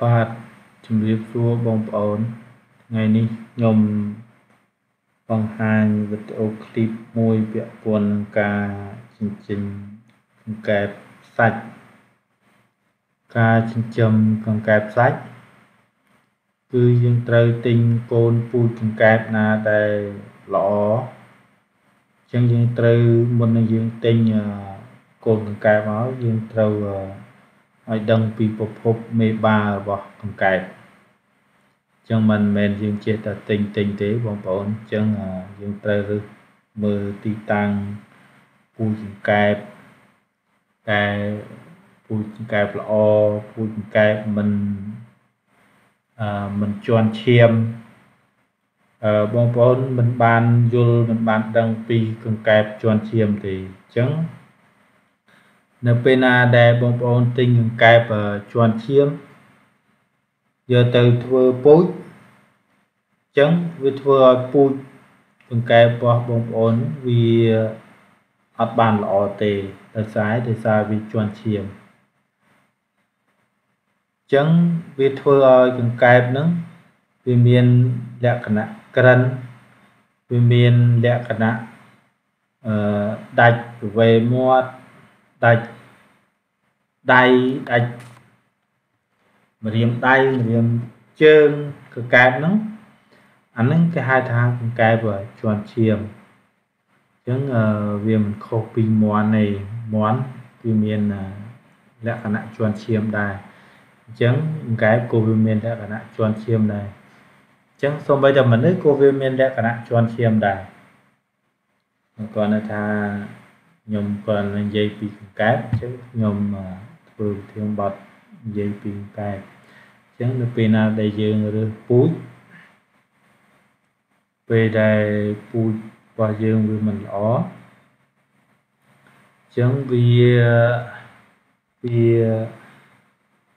Bát chim liếp xua bông bóng ngày ni nhom bằng hai video clip môi vẹn buồn ca chương trình kẹp sạch ca chương trình cần kẹp sạch cứ dân trời tinh côn phu chừng kẹp là đầy lõ chân dân trời mình dân tinh côn cần kẹp máu dân trời ai đăng bị phục phục mê ba bỏ cần kẹp chân mình dương chia ta tình tình thế bọn bọn chân dương trời mơ tí tăng vui kẹp cái vui kẹp là o vui kẹp mình chọn chiêm bọn bọn mình ban dùl mình ban đăng pi cần kẹp chọn chiêm thì chân nợ pena để bọn bọn tình kẹp chọn chiêm giờ từ vừa bối chấn với vừa bối từng cái bỏ bóng ổn vì hạt bàn lọ tề là trái để xa vì chuẩn chiếm chấn với vừa từng cái nữa vì miền lẹ cả nặng vì miền lẹ cả nặng đạch về mua đạch đáy đạch riêng tay riêng chân cái cạp nó anh cái hai tháng con cạp và chuẩn chiêm chứng vì mình khô pin món này món vì miền đã khả năng chuẩn chiêm đài chứng cái cô vì miền đã khả năng chuẩn chiêm này chứng xong bây giờ mình lấy cô vì miền đã khả năng chuẩn chiêm đài còn là tha nhom còn dây pin cạp chứ nhom thường thường bật dây pin cạp chẳng được pin nào để dừng rồi bút về đây bút và dừng với mình ó chẳng vì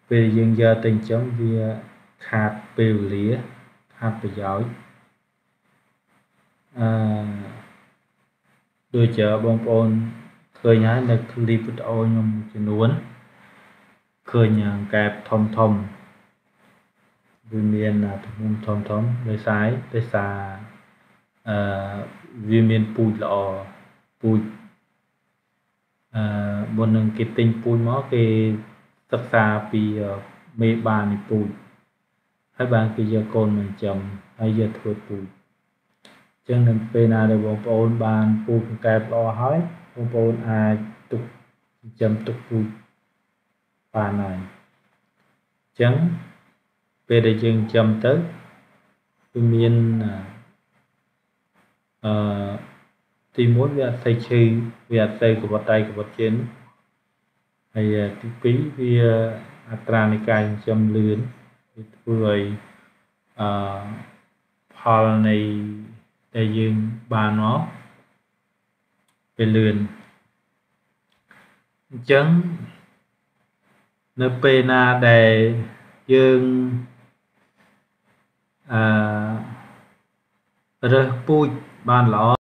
về dừng giờ tình chẳng vì hạt bèo lía hạt bèo giỏi đôi chợ bông bồn khơi nhái là clip ô nhung trên uốn khơi nhàng kẹp thông vì miền là thông lấy sái lấy xà vì miền bùi lọ bùi một lần cái tinh bùi mó cái tất xa vì mê bàn bùi hai bàn cái giờ con mình chầm hay giờ thuộc bùi chân nên bên này đều bóng bóng bàn bùi kẹp lọ hói bóng ai tục chầm tục bùi và này chấm về để dừng chấm tới miền tìm muốn việc xây chi việc xây của vật tay của vật chiến hay tí phí vì atranikain chấm lươn với hòn này để dừng bà nó về lươn chấm nơi pena để dương rơ pui ban lọ